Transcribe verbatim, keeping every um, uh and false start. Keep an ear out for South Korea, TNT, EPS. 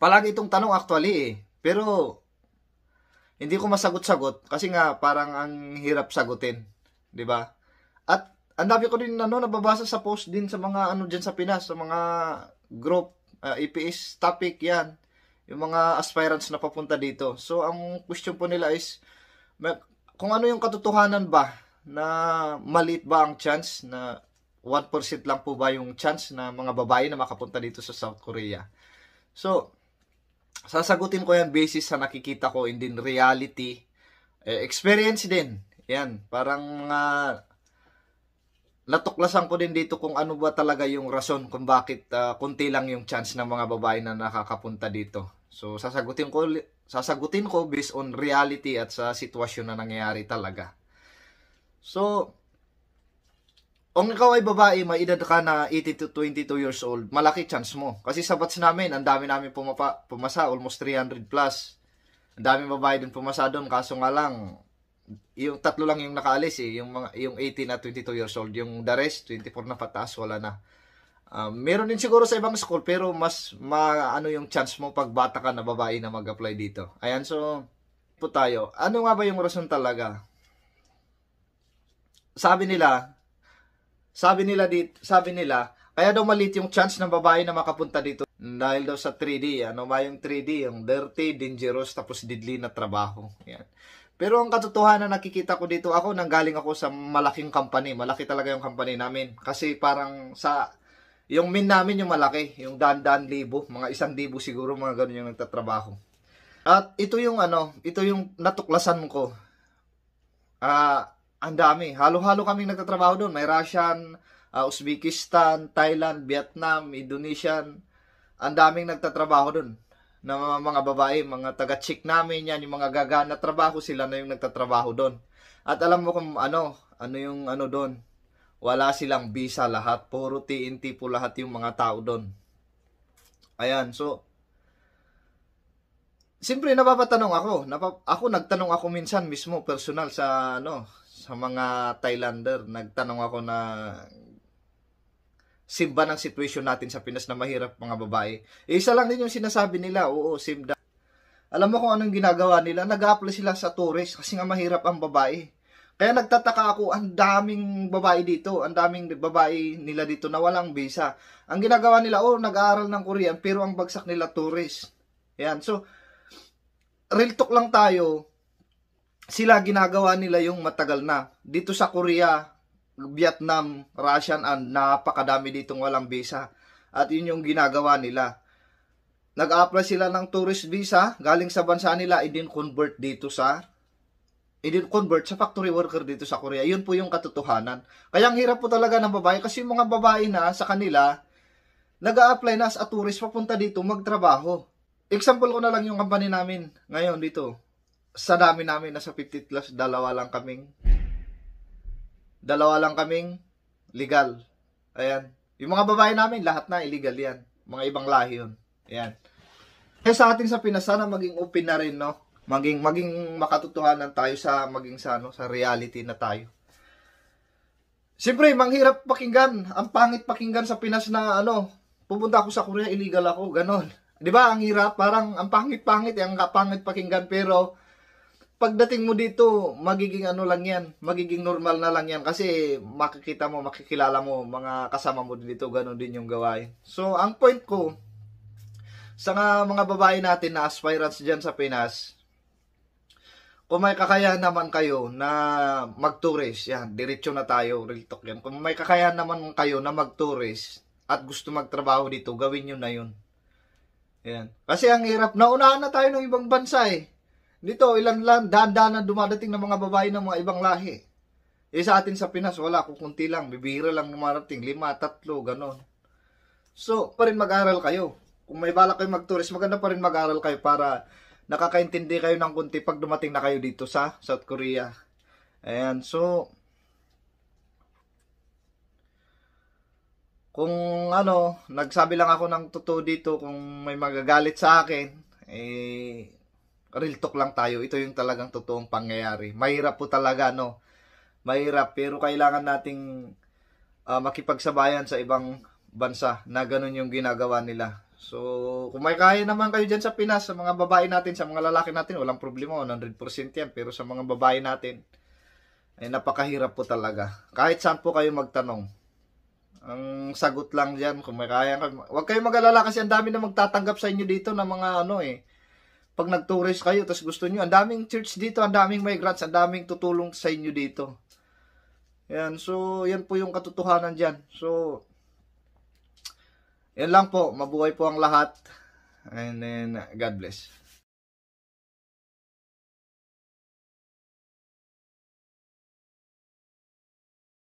Palagi itong tanong actually eh. Pero hindi ko masagot-sagot kasi nga parang ang hirap sagutin, 'di ba? At ang dami ko din ano nababasa sa post din sa mga ano diyan sa Pinas, sa mga group uh, E P S topic 'yan. Yung mga aspirants na papunta dito. So ang question po nila is kung ano yung katotohanan ba na maliit ba ang chance na one percent lang po ba yung chance na mga babae na makapunta dito sa South Korea. So sasagutin ko yan basis sa nakikita ko in din reality. Eh, experience din. Yan. Parang mga uh, natuklasan ko din dito kung ano ba talaga yung rason kung bakit uh, kunti lang yung chance ng mga babae na nakakapunta dito. So sasagutin ko sasagutin ko based on reality at sa sitwasyon na nangyayari talaga. So kung ikaw ay babae, may edad ka na eighteen to twenty-two years old, malaki chance mo. Kasi sa batch namin, ang dami namin pumapa, pumasa, almost three hundred plus. Ang dami babae din pumasa doon, kaso nga lang, yung tatlo lang yung nakaalis eh, yung, mga, yung eighteen at twenty-two years old. Yung the rest, twenty-four na pataas, wala na. Um, meron din siguro sa ibang school, pero mas maano yung chance mo pag bata ka na babae na mag-apply dito. Ayan, so, po tayo. Ano nga ba yung rason talaga? Sabi nila, Sabi nila dit, sabi nila, kaya daw maliit yung chance ng babae na makapunta dito dahil daw sa three D. Ano ba yung three D? Yung dirty, dangerous, tapos deadly na trabaho. Yan. Pero ang katotohanan na nakikita ko dito, ako nanggaling ako sa malaking company. Malaki talaga yung company namin. Kasi parang sa, yung min namin yung malaki, yung daan-daan libo, mga isang libo siguro, mga ganun yung nagtatrabaho. At ito yung ano, ito yung natuklasan ko. Ah, uh, Ang dami. Halo-halo kaming nagtatrabaho doon. May Russian, uh, Uzbekistan, Thailand, Vietnam, Indonesian. Ang daming nagtatrabaho doon. Na mga, mga babae, mga taga-chick namin yan, yung mga gagana na trabaho, sila na yung nagtatrabaho doon. At alam mo kung ano, ano yung ano doon. Wala silang visa lahat. Puro T N T po lahat yung mga tao doon. Ayan, so siyempre, napapatanong ako. Napa, ako, nagtanong ako minsan mismo, personal sa ano, sa mga Thailander, nagtanong ako na sim ba ng sitwasyon natin sa Pinas na mahirap mga babae. E, isa lang din yung sinasabi nila, oo, sim da. Alam mo kung anong ginagawa nila, nag-a-apply sila sa tourist kasi nga mahirap ang babae. Kaya nagtataka ako, ang daming babae dito, ang daming babae nila dito na walang visa. Ang ginagawa nila, oo, nag-aaral ng Korean pero ang bagsak nila tourist. Yan, so, real talk lang tayo. Sila ginagawa nila yung matagal na. Dito sa Korea, Vietnam, Russian, and napakadami ditong walang visa. At yun yung ginagawa nila. Nag-apply sila ng tourist visa, galing sa bansa nila, i-convert dito sa i-convert sa factory worker dito sa Korea. Yun po yung katotohanan. Kaya ang hirap po talaga ng babae kasi mga babae na sa kanila, nag-a-apply na as a tourist papunta dito magtrabaho. Example ko na lang yung company namin ngayon dito. Sa dami namin, nasa fifty plus, dalawa lang kaming, dalawa lang kaming legal. Ayan. Yung mga babae namin, lahat na illegal yan. Mga ibang lahi yun. Ayan. Kaya sa atin sa Pinas, sana maging open na rin, no? Maging, maging makatotohanan tayo sa, maging sa, no? Sa reality na tayo. Siyempre, manghirap pakinggan. Ang pangit pakinggan sa Pinas na, ano, pupunta ako sa Korea, illegal ako, ganon. Diba, ang hirap, parang ang pangit-pangit, ang kapangit pakinggan, pero pagdating mo dito, magiging ano lang yan, magiging normal na lang yan kasi makikita mo, makikilala mo, mga kasama mo dito, ganun din yung gawain. So, ang point ko, sa nga mga babae natin na aspirants dyan sa Pinas, kung may kakayahan naman kayo na mag-tourist, yan, diretsyo na tayo, real talk yan. Kung may kakayahan naman kayo na mag-tourist at gusto magtrabaho dito, gawin nyo na yun. Yan. Kasi ang hirap, naunahan na tayo ng ibang bansa eh. Dito, ilan lang, daan-daan na dumadating ng mga babae ng mga ibang lahi. Eh sa atin sa Pinas, wala, kukunti lang, bibira lang numarating, lima, tatlo, ganon. So, pa rin mag-aral kayo. Kung may balak kayo mag-tourist, maganda pa rin mag-aral kayo para nakakaintindi kayo ng kunti pag dumating na kayo dito sa South Korea. Ayan, so kung ano, nagsabi lang ako ng totoo dito, kung may magagalit sa akin, eh, real talk lang tayo. Ito yung talagang totoong pangyayari. Mahirap po talaga, no? Mahirap, pero kailangan nating uh, makipagsabayan sa ibang bansa na ganun yung ginagawa nila. So, kung may kaya naman kayo dyan sa Pinas, sa mga babae natin, sa mga lalaki natin, walang problema, one hundred percent yan. Pero sa mga babae natin, ay napakahirap po talaga. Kahit saan po kayo magtanong, ang sagot lang dyan, kung may kaya, huwag kayo mag-alala kasi ang dami na magtatanggap sa inyo dito ng mga ano eh. Pag nag-tourist kayo, tapos gusto nyo, ang daming church dito, ang daming migrants, ang daming tutulong sa inyo dito. Yan, so, yan po yung katotohanan dyan. So, yan lang po. Mabuhay po ang lahat. And then, God bless.